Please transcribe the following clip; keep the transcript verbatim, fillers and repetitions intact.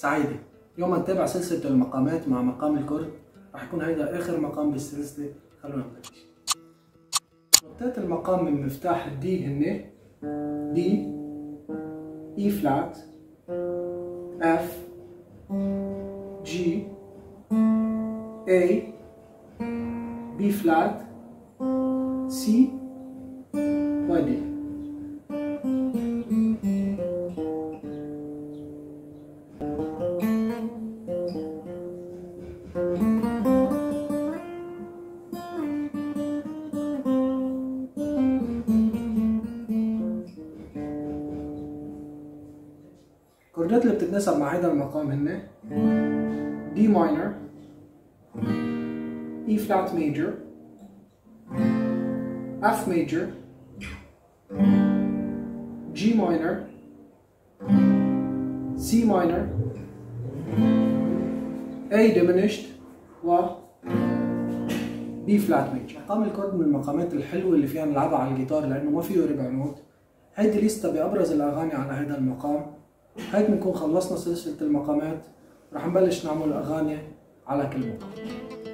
سعيدة. اليوم هنتابع سلسلة المقامات مع مقام الكرد، راح يكون هيدا آخر مقام بالسلسلة. خلونا نبلش. نوتات المقام من مفتاح الدي هن دي، اي فلات، اف، جي، اي، بي فلات، سي، ودي. الكوردات اللي بتتناسب مع هذا المقام هن دي ماينر، اي فلات ميجر، اف ميجر، جي ماينر، سي ماينر، اي ديمينشد، و بي فلات ميجر. مقام الكرد من المقامات الحلوه اللي فيها نلعبها على الجيتار لانه ما فيه ربع نوت. هيدي ليستا بابرز الاغاني على هذا المقام. هيك بنكون خلصنا سلسلة المقامات، رح نبلش نعمل أغاني على كل مقام.